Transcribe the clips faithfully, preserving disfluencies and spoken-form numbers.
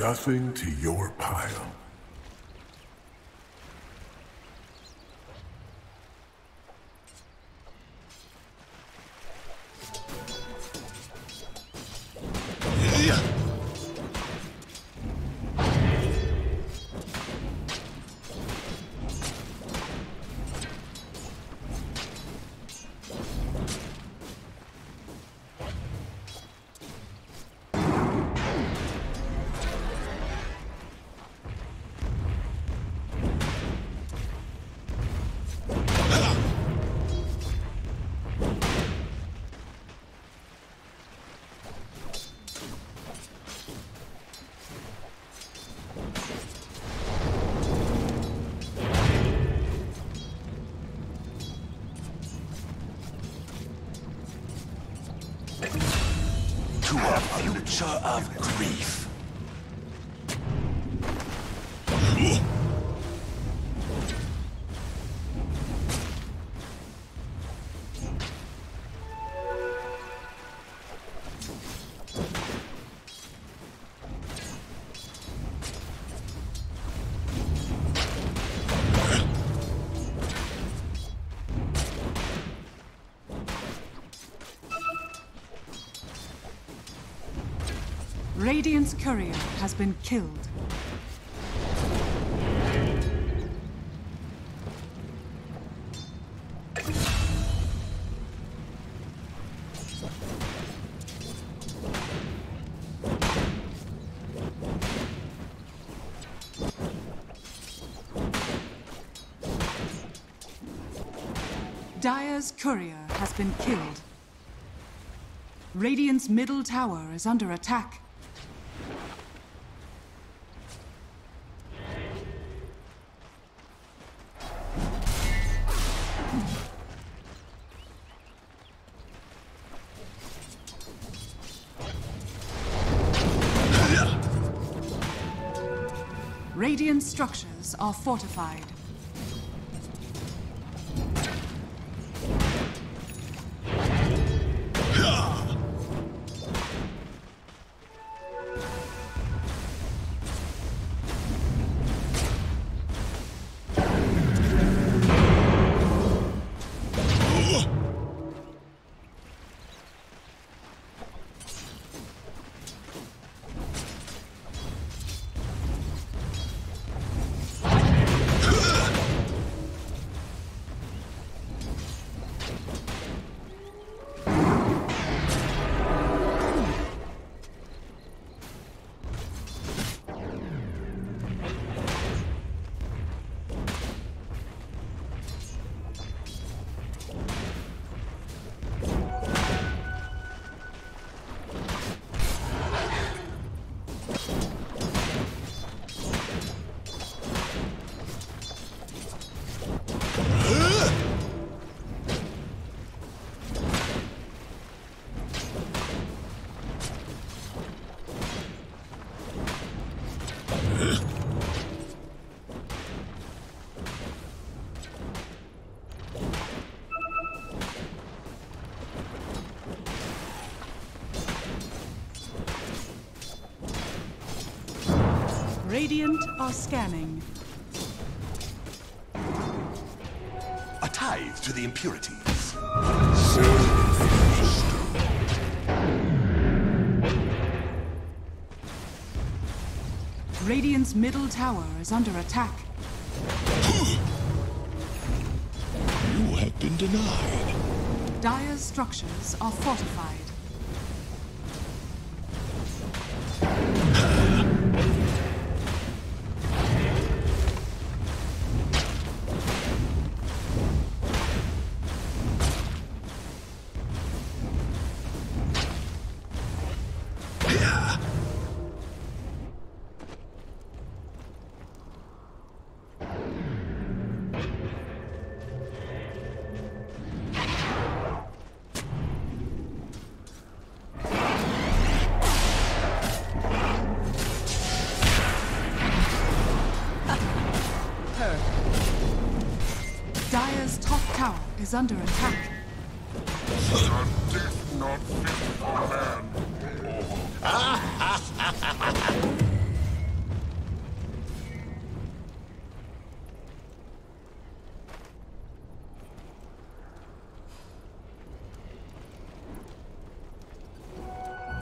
Nothing to your pile. Of grief. Radiant's courier has been killed. Dire's courier has been killed. Radiant's middle tower is under attack. Radiant structures are fortified. Radiant are scanning. A tithe to the impurities. Radiant's middle tower is under attack. You have been denied. Dire's structures are fortified. Dire's top tower is under attack.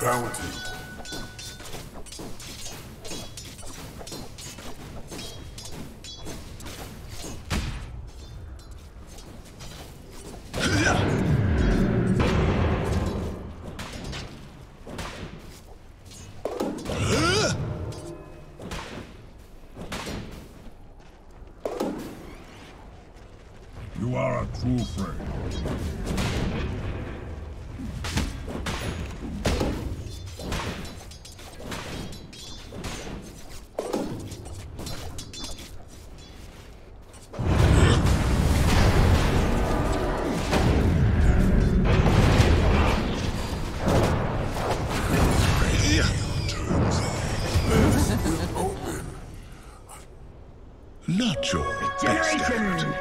Bounty. You are a true friend. Open. Not your best act.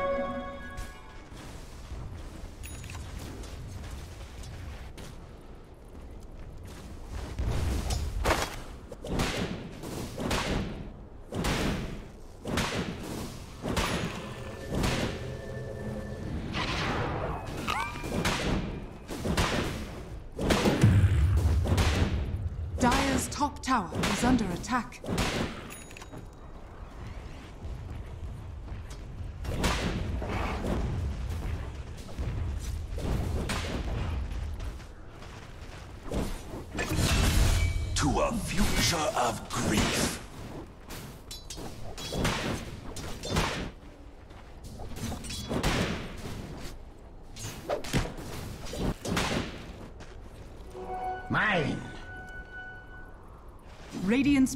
Top tower is under attack. To a future of grief. Mine. Radiant's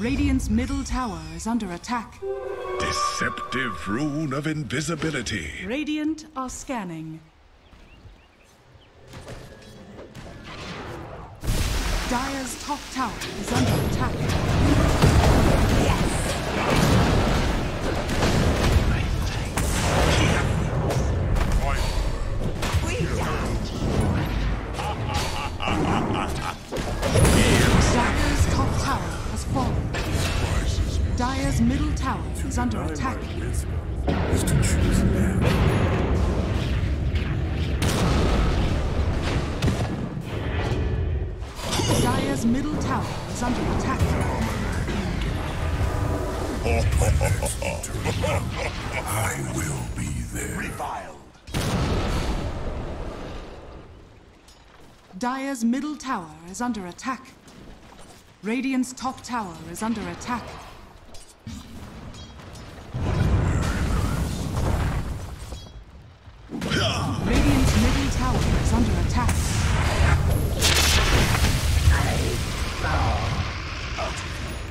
Radiant's middle tower is under attack. Deceptive rune of invisibility. Radiant are scanning. Dire's top tower is under attack. Yes! We Dire's top tower has fallen. Dire's middle tower is under attack. Is to choose now. Dire's middle tower is under attack. I will be there. Reviled. Dire's middle tower is under attack. Radiant's top tower is under attack. Radiant's middle tower is under attack.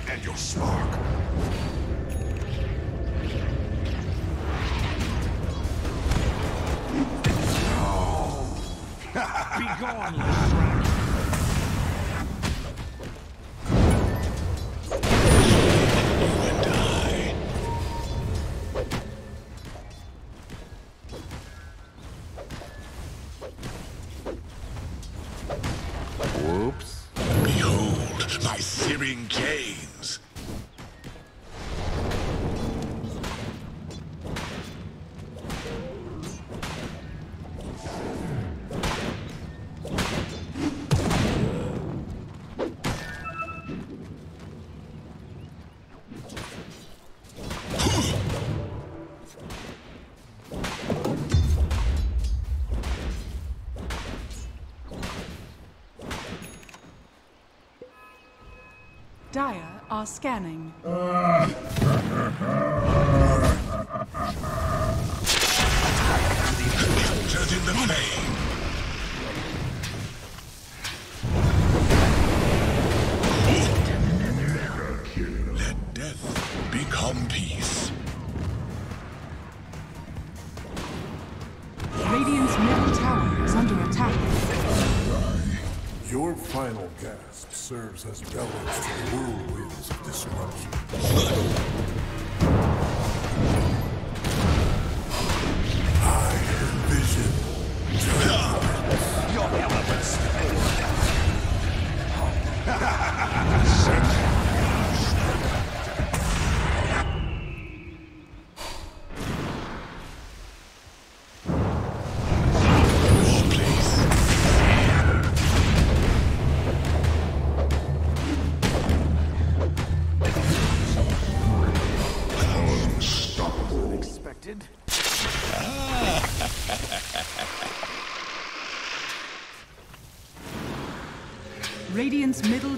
And your spark. No. Be gone, Lord. Dire are scanning. Captured in the pain. Let death become peace. Radiant's middle tower is under attack. Your final gasp serves as bellows to the whirlwinds of disruption. I envision your elements. Radiant's middle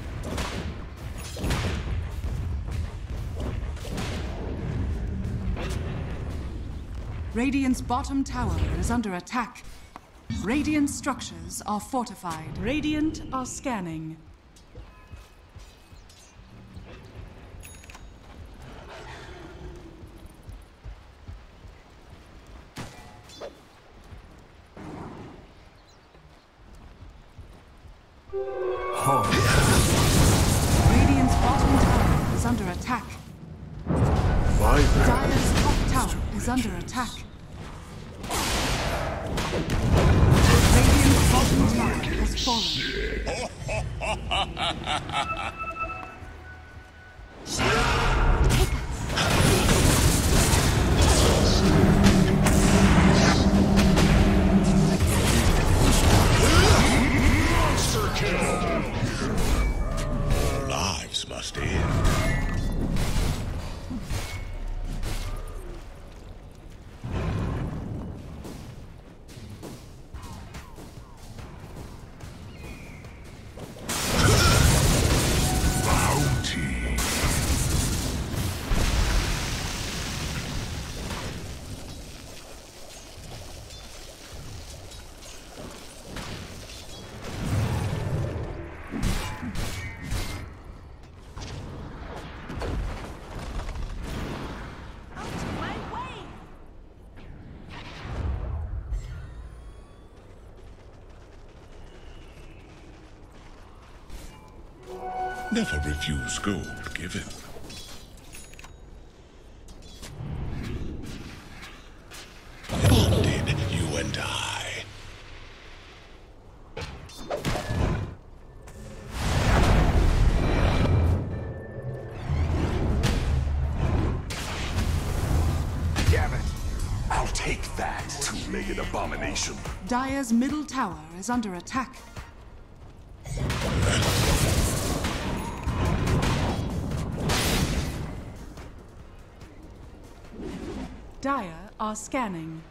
Radiant's bottom tower is under attack. Radiant structures are fortified. Radiant are scanning. Radiant's bottom tower is under attack. Dire's top tower is under attack. Radiant's bottom tower has fallen. Take us. Lives must end. Never refuse gold given. Bonded, you and I. Damn it. I'll take that, two-legged abomination. Dire's middle tower is under attack. Dire are scanning.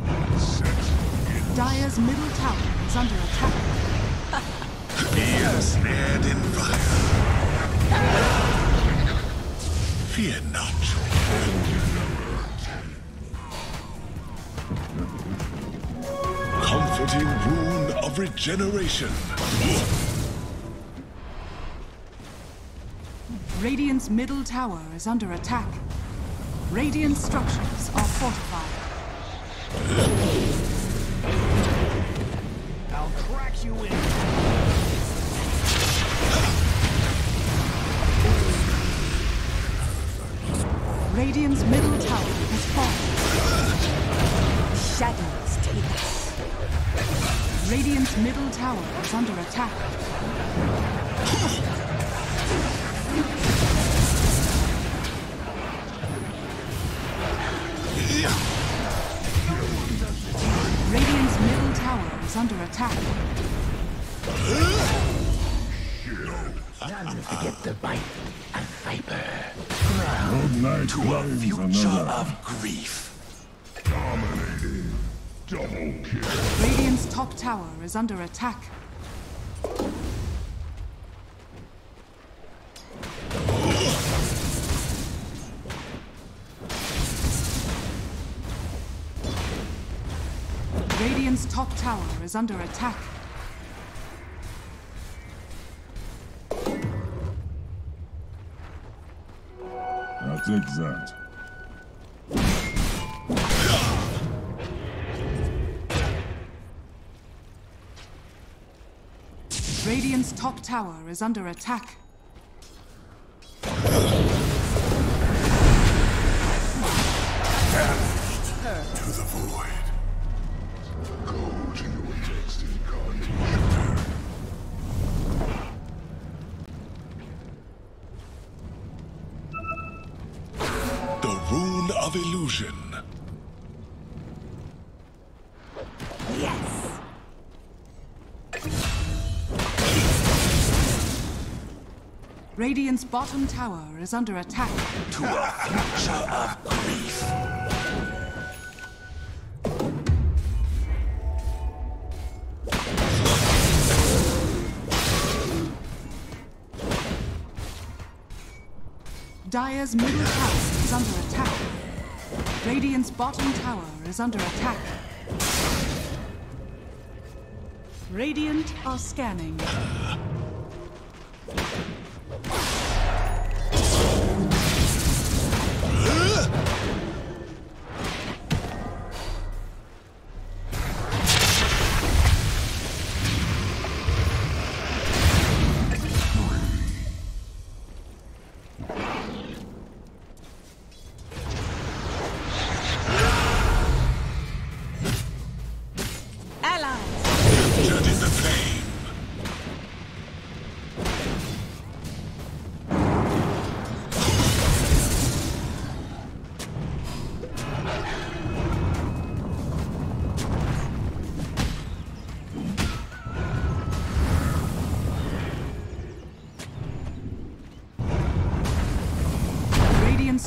Dire's middle tower is under attack. Be ensnared in fire. Fear not, comforting rune of regeneration. Radiant's middle tower is under attack. Radiant structures are fortified. I'll crack you in. Radiant's middle tower has fallen. Shadows take us. Radiant's middle tower is under attack. Radiant's middle tower is under attack. None forget the bite and viper. Crowned to a future of grief. Dominating. Double kill. Radiant's top tower is under attack. Radiant's top tower is under attack. I'll take that. Radiant's top tower is under attack. To the void. The rune of illusion. Yes. Radiant's bottom tower is under attack. To a future of grief. Dire's middle tower is under attack. Radiant's bottom tower is under attack. Radiant are scanning.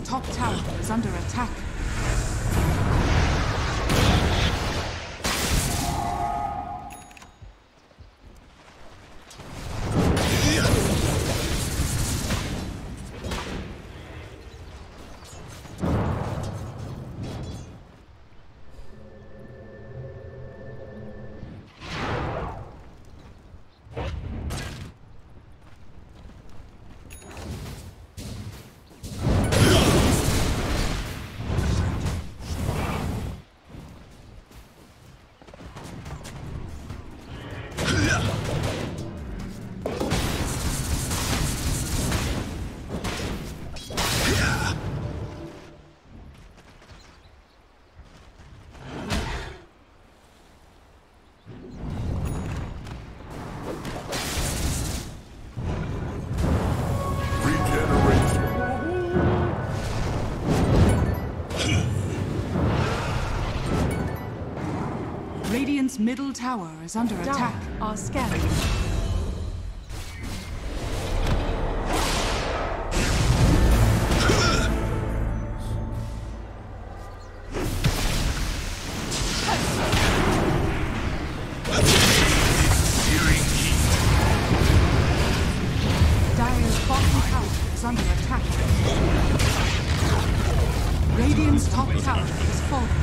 Top tower is under attack. middle tower is under Dark attack. Our scattering. Dire's bottom tower is under attack. Radiant's top tower is falling.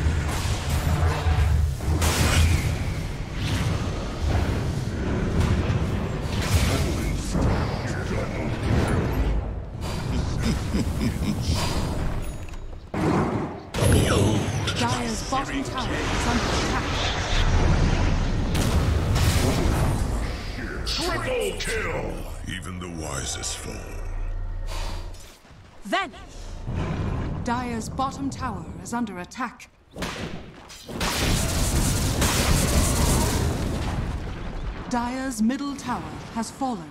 Dire's bottom tower is under attack. Triple kill! Even the wisest fall. Vanish! Dire's bottom tower is under attack. Dire's middle tower has fallen.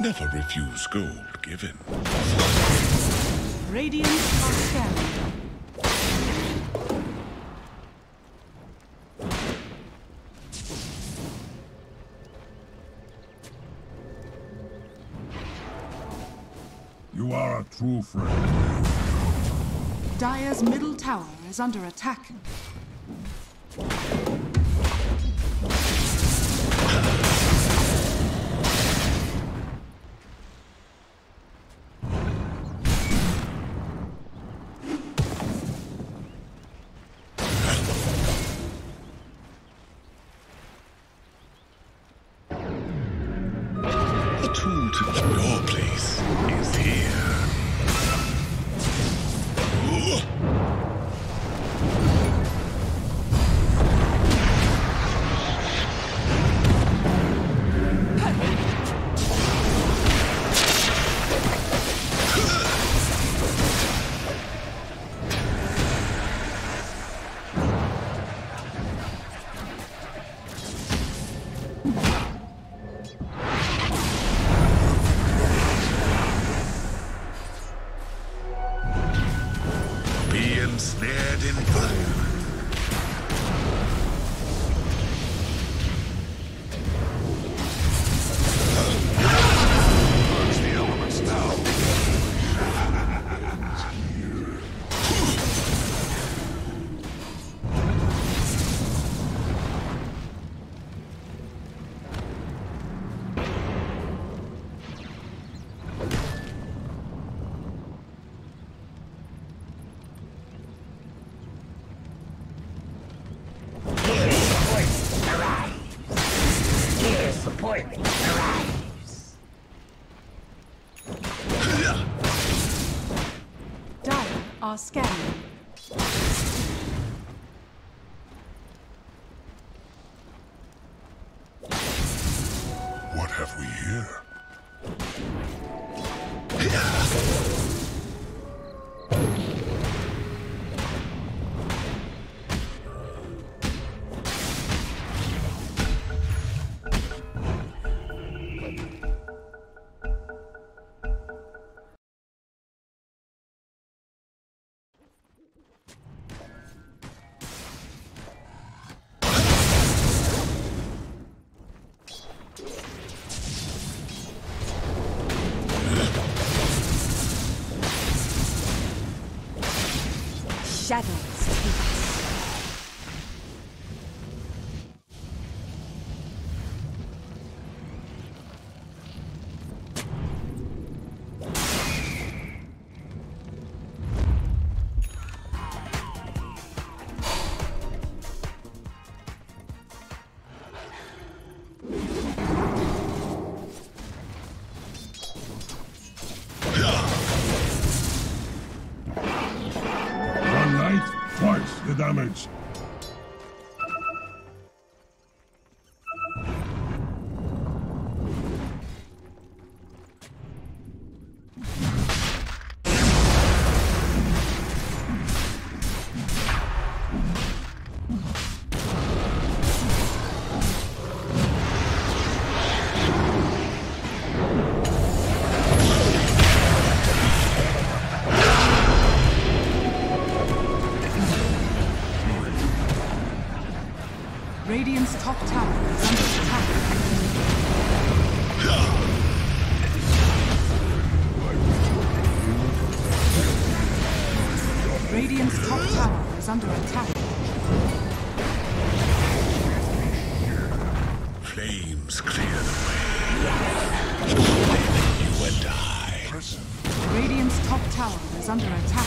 Never refuse gold given. Radiant Oscar. You are a true friend. Dire's middle tower is under attack. Your place is here. Ooh. Snared in fire. Dire are scanning. What have we here? Shadows take us. The damage. Radiant's top tower is under attack. Radiant's top tower is under attack. Flames clear the way. You and I. Radiant's top tower is under attack.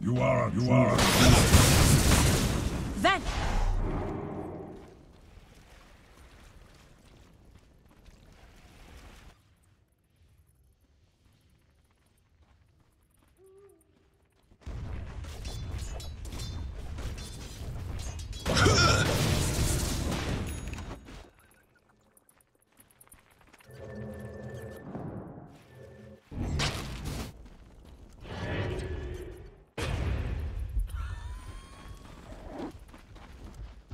You are, you are. Vent.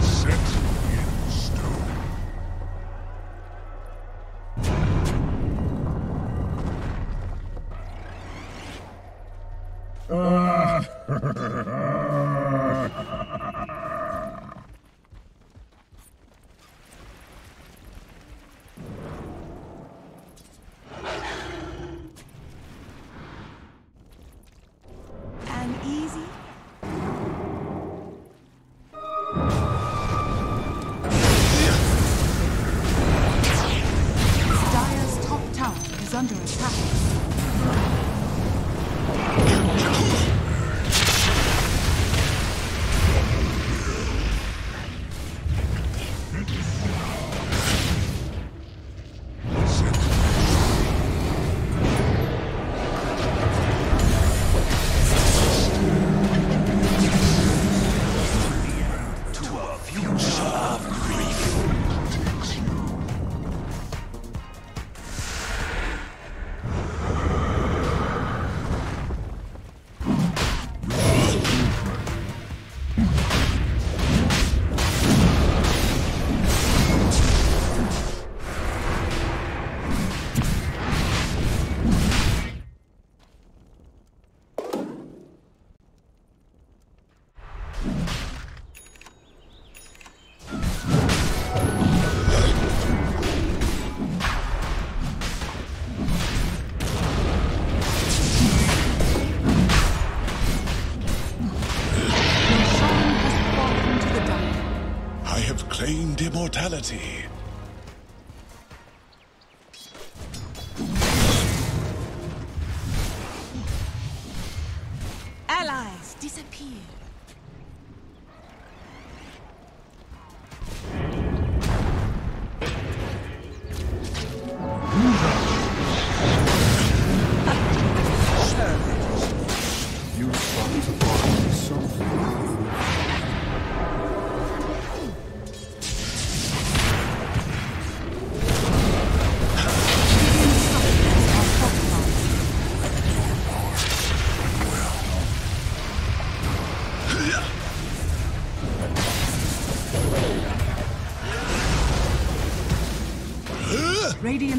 Set in stone. Uh. Immortality. Allies disappear. You fight upon something. Radiant's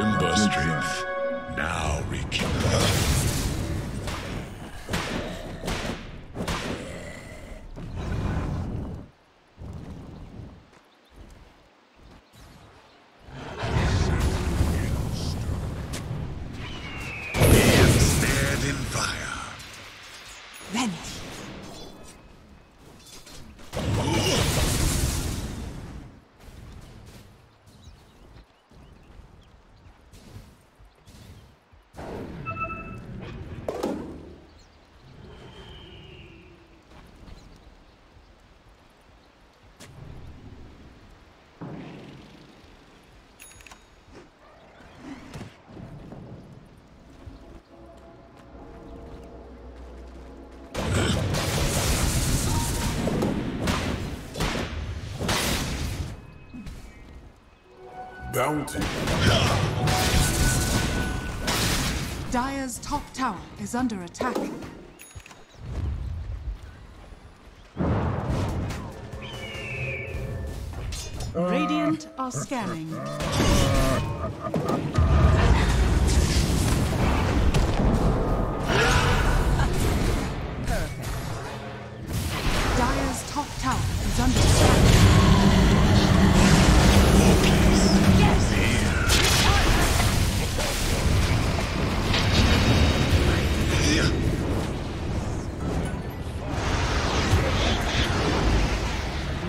Imba strength now rekindled. Bounty. Dire's top tower is under attack. Uh, Radiant are scanning. Perfect. Dire's top tower is under attack.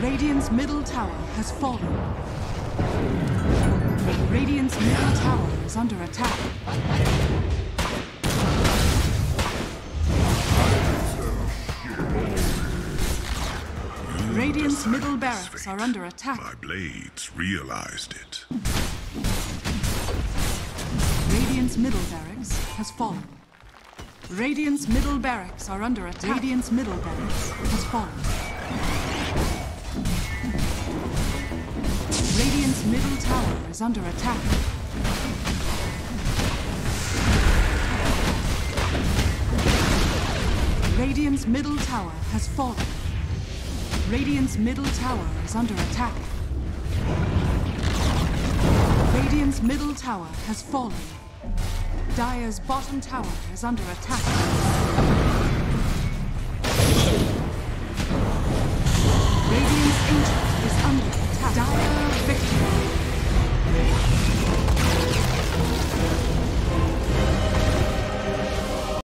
Radiant's middle tower has fallen. Radiant's middle tower is under attack. Radiant's middle barracks are under attack. My blades realized it. Radiant's middle barracks has fallen. Radiant's middle barracks are under attack. Radiant's middle barracks has fallen. Radiant's middle tower is under attack. Radiant's middle tower has fallen. Radiant's middle tower is under attack. Radiant's middle tower has fallen. Dire's bottom tower is under attack.